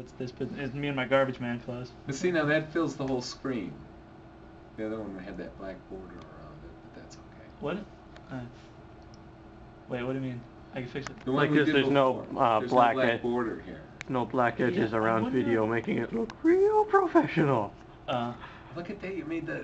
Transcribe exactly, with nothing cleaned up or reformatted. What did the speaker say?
What's this? But it's me and my garbage man clothes. But see, now that fills the whole screen. The other one had that black border around it, but that's okay. What? Uh, wait, what do you mean? I can fix it. The like this, there's no, uh, there's black no black border here. No black edges yeah, around video, making it look real professional. Uh, look at that, you made that.